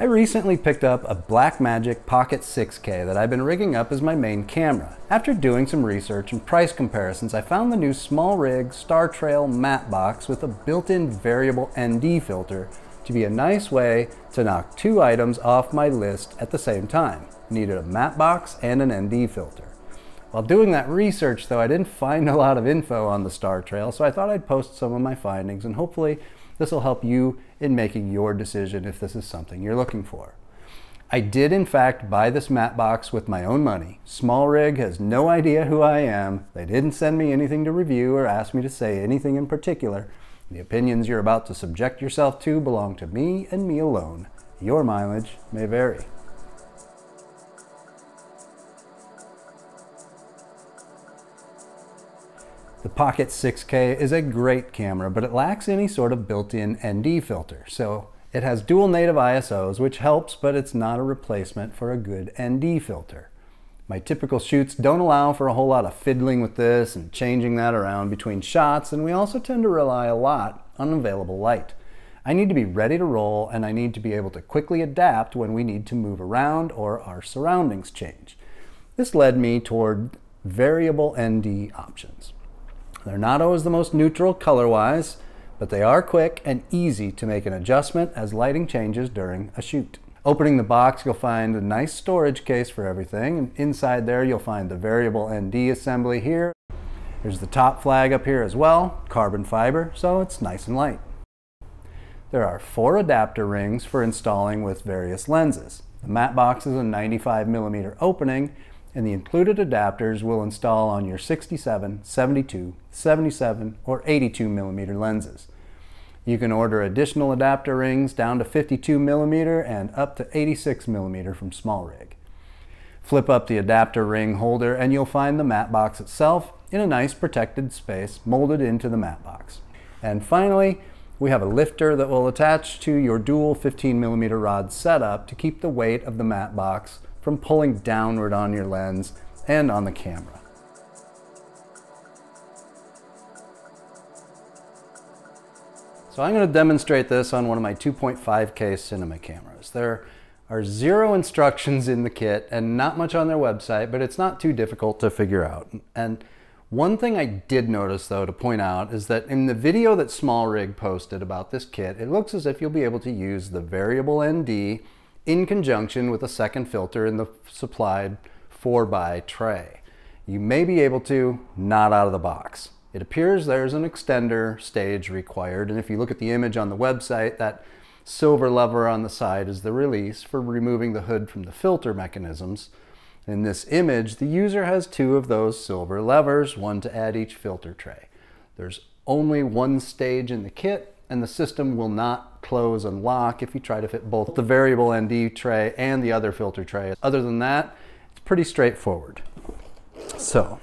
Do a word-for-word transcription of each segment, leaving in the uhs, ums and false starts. I recently picked up a Blackmagic Pocket six K that I've been rigging up as my main camera. After doing some research and price comparisons, I found the new SmallRig Star Trail Matte Box with a built-in variable N D filter to be a nice way to knock two items off my list at the same time. I needed a matte box and an N D filter. While doing that research though, I didn't find a lot of info on the Star Trail, so I thought I'd post some of my findings, and hopefully this will help you in making your decision if this is something you're looking for. I did in fact buy this matte box with my own money. SmallRig has no idea who I am. They didn't send me anything to review or ask me to say anything in particular. The opinions you're about to subject yourself to belong to me and me alone. Your mileage may vary. The Pocket six K is a great camera, but it lacks any sort of built-in N D filter. So it has dual native I S Os, which helps, but it's not a replacement for a good N D filter. My typical shoots don't allow for a whole lot of fiddling with this and changing that around between shots, and we also tend to rely a lot on available light. I need to be ready to roll, and I need to be able to quickly adapt when we need to move around or our surroundings change. This led me toward variable N D options. They're not always the most neutral color-wise, but they are quick and easy to make an adjustment as lighting changes during a shoot. Opening the box, you'll find a nice storage case for everything, and inside there you'll find the variable N D assembly here. There's the top flag up here as well, carbon fiber, so it's nice and light. There are four adapter rings for installing with various lenses. The matte box is a ninety-five millimeter opening, and the included adapters will install on your sixty-seven, seventy-two, seventy-seven, or eighty-two millimeter lenses. You can order additional adapter rings down to fifty-two millimeter and up to eighty-six millimeter from SmallRig. Flip up the adapter ring holder and you'll find the matte box itself in a nice protected space molded into the matte box. And finally, we have a lifter that will attach to your dual fifteen millimeter rod setup to keep the weight of the matte box from pulling downward on your lens and on the camera. So I'm going to demonstrate this on one of my two point five K cinema cameras. There are zero instructions in the kit and not much on their website, but it's not too difficult to figure out. And one thing I did notice though to point out is that in the video that SmallRig posted about this kit, it looks as if you'll be able to use the variable N D in conjunction with a second filter in the supplied four by tray. You may be able to, not out of the box. It appears there's an extender stage required, and if you look at the image on the website, that silver lever on the side is the release for removing the hood from the filter mechanisms. In this image, the user has two of those silver levers, one to add each filter tray. There's only one stage in the kit, and the system will not close and lock if you try to fit both the variable N D tray and the other filter tray. Other than that, it's pretty straightforward. So,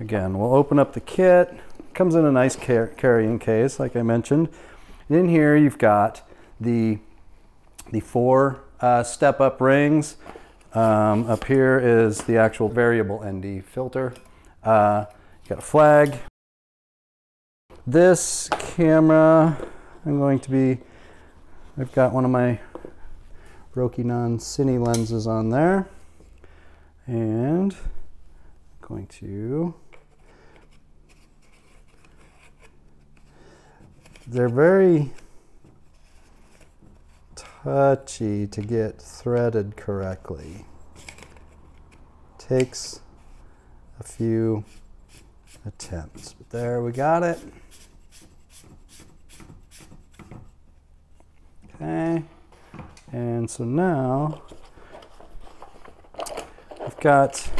again, we'll open up the kit. It comes in a nice car carrying case, like I mentioned. And in here, you've got the, the four uh, step-up rings. Um, up here is the actual variable N D filter. Uh, you've got a flag. This camera, I'm going to be, I've got one of my Rokinon Cine lenses on there, and I'm going to, they're very touchy to get threaded correctly. Takes a few attempts, but there we got it. Okay, and so now I've got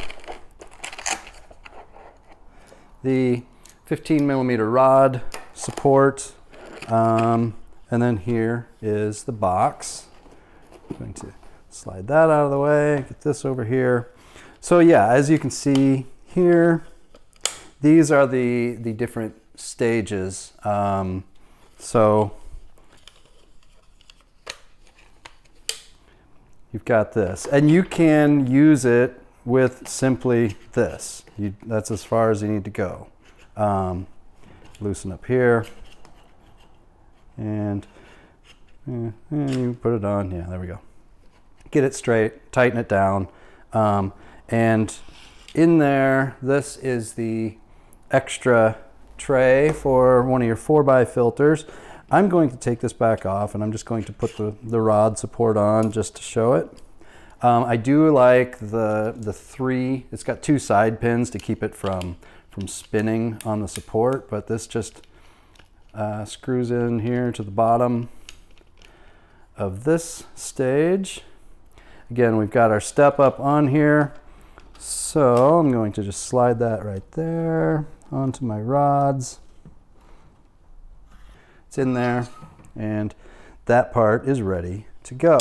the fifteen millimeter rod support, um, and then here is the box. I'm going to slide that out of the way, get this over here. So yeah, as you can see here, these are the, the different stages. Um, so you've got this, and you can use it with simply this. You, that's as far as you need to go. Um, loosen up here, and Yeah, you put it on. Yeah, there we go. Get it straight, tighten it down. Um, and in there, this is the extra tray for one of your four by filters. I'm going to take this back off and I'm just going to put the, the rod support on just to show it. Um, I do like the, the three, it's got two side pins to keep it from, from spinning on the support, but this just uh, screws in here to the bottom of this stage. Again, we've got our step up on here. So I'm going to just slide that right there onto my rods. It's in there and that part is ready to go.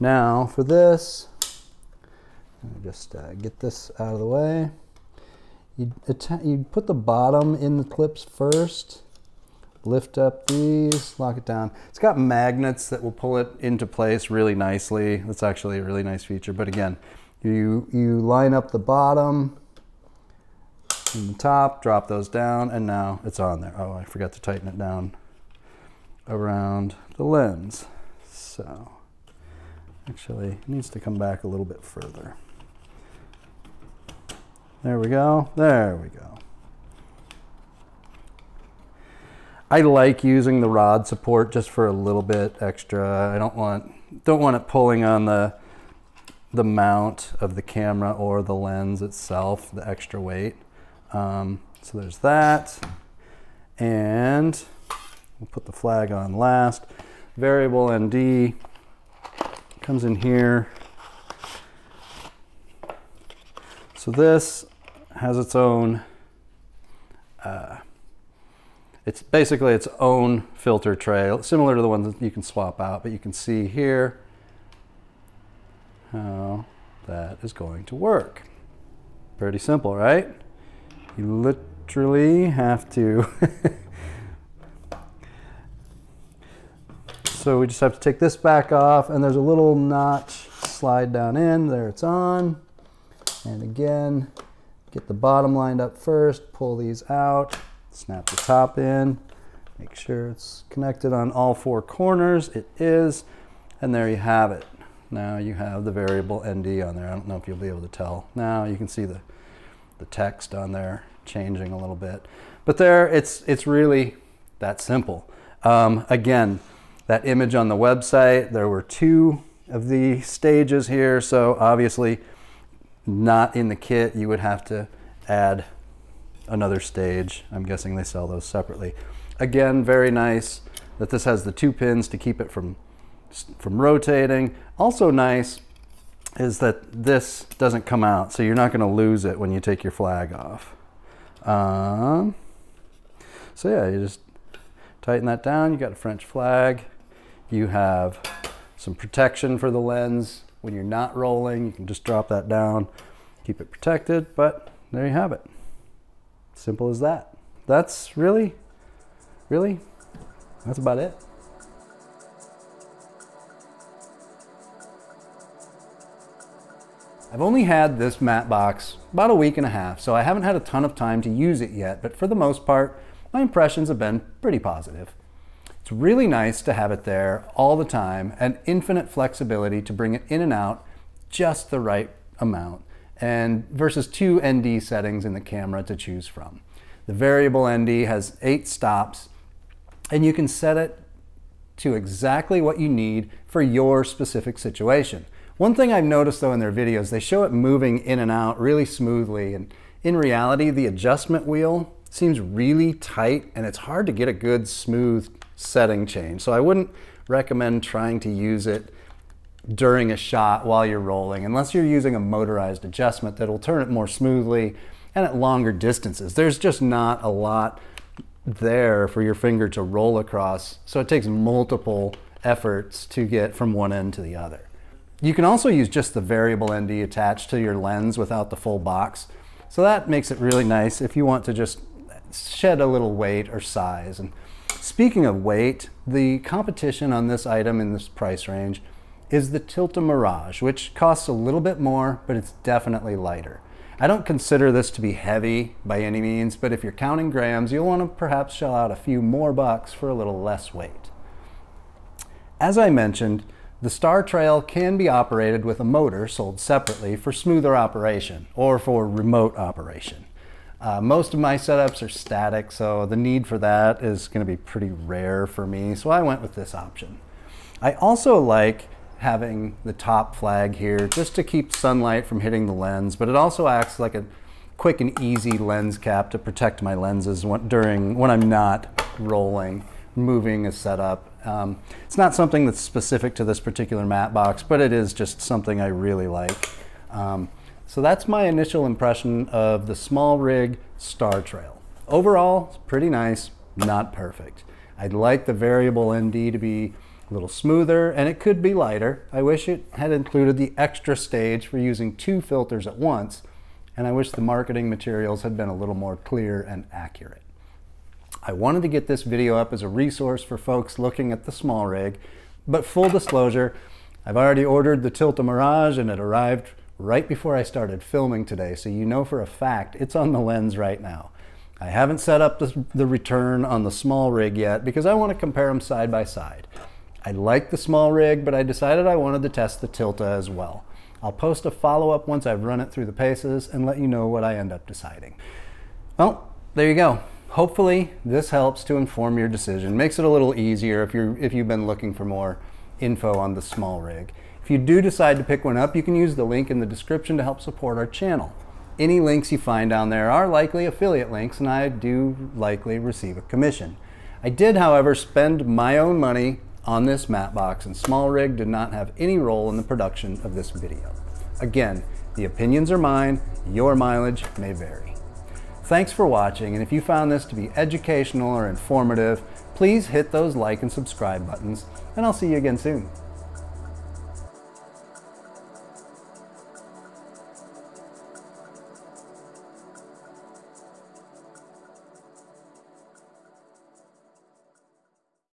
Now for this, just uh, get this out of the way. You, you put the bottom in the clips first, lift up these, lock it down. It's got magnets that will pull it into place really nicely. That's actually a really nice feature. But again, you, you line up the bottom and the top, drop those down, and now it's on there. Oh, I forgot to tighten it down around the lens. So. Actually, it needs to come back a little bit further. There we go. There we go. I like using the rod support just for a little bit extra. I don't want don't want it pulling on the the mount of the camera or the lens itself, the extra weight. Um, so there's that. And we'll put the flag on last. Variable N D. Comes in here. So this has its own, uh, it's basically its own filter tray, similar to the ones that you can swap out, but you can see here how that is going to work. Pretty simple, right? You literally have to. So we just have to take this back off, and there's a little notch, slide down in, there it's on. And again, get the bottom lined up first, pull these out, snap the top in, make sure it's connected on all four corners, it is, and there you have it. Now you have the variable N D on there. I don't know if you'll be able to tell. Now you can see the, the text on there changing a little bit. But there, it's, it's really that simple. Um, again, that image on the website, there were two of the stages here, so obviously not in the kit, you would have to add another stage. I'm guessing they sell those separately. Again, very nice that this has the two pins to keep it from, from rotating. Also nice is that this doesn't come out, so you're not gonna lose it when you take your flag off. Um, so yeah, you just tighten that down, you got a French flag. You have some protection for the lens. When you're not rolling, you can just drop that down, keep it protected, but there you have it. Simple as that. That's really, really, that's about it. I've only had this matte box about a week and a half, so I haven't had a ton of time to use it yet, but for the most part, my impressions have been pretty positive. It's really nice to have it there all the time and infinite flexibility to bring it in and out just the right amount, and versus two N D settings in the camera to choose from. The variable N D has eight stops and you can set it to exactly what you need for your specific situation. One thing I've noticed though in their videos, they show it moving in and out really smoothly, and in reality the adjustment wheel seems really tight and it's hard to get a good smooth setting change. So I wouldn't recommend trying to use it during a shot while you're rolling, unless you're using a motorized adjustment that'll turn it more smoothly and at longer distances. There's just not a lot there for your finger to roll across. So it takes multiple efforts to get from one end to the other. You can also use just the variable N D attached to your lens without the full box. So that makes it really nice if you want to just shed a little weight or size. And speaking of weight, the competition on this item in this price range is the Tilta Mirage, which costs a little bit more, but it's definitely lighter. I don't consider this to be heavy by any means, but if you're counting grams, you'll want to perhaps shell out a few more bucks for a little less weight. As I mentioned, the Star Trail can be operated with a motor sold separately for smoother operation or for remote operation. Uh, most of my setups are static, so the need for that is going to be pretty rare for me, so I went with this option. I also like having the top flag here just to keep sunlight from hitting the lens, but it also acts like a quick and easy lens cap to protect my lenses when, during, when I'm not rolling, moving a setup. Um, it's not something that's specific to this particular matte box, but it is just something I really like. Um, so that's my initial impression of the SmallRig Star Trail. Overall, it's pretty nice, not perfect. I'd like the variable N D to be a little smoother, and it could be lighter. I wish it had included the extra stage for using two filters at once, and I wish the marketing materials had been a little more clear and accurate. I wanted to get this video up as a resource for folks looking at the SmallRig, but full disclosure, I've already ordered the Tilta Mirage and it arrived right before I started filming today, so you know for a fact it's on the lens right now. I haven't set up the, the return on the SmallRig yet because I want to compare them side by side. I like the SmallRig, but I decided I wanted to test the Tilta as well. I'll post a follow-up once I've run it through the paces and let you know what I end up deciding. Well, there you go. Hopefully this helps to inform your decision, makes it a little easier if, you're, if you've been looking for more info on the SmallRig. If you do decide to pick one up, you can use the link in the description to help support our channel. Any links you find down there are likely affiliate links, and I do likely receive a commission. I did, however, spend my own money on this matte box, and SmallRig did not have any role in the production of this video. Again, the opinions are mine, your mileage may vary. Thanks for watching, and if you found this to be educational or informative, please hit those like and subscribe buttons, and I'll see you again soon.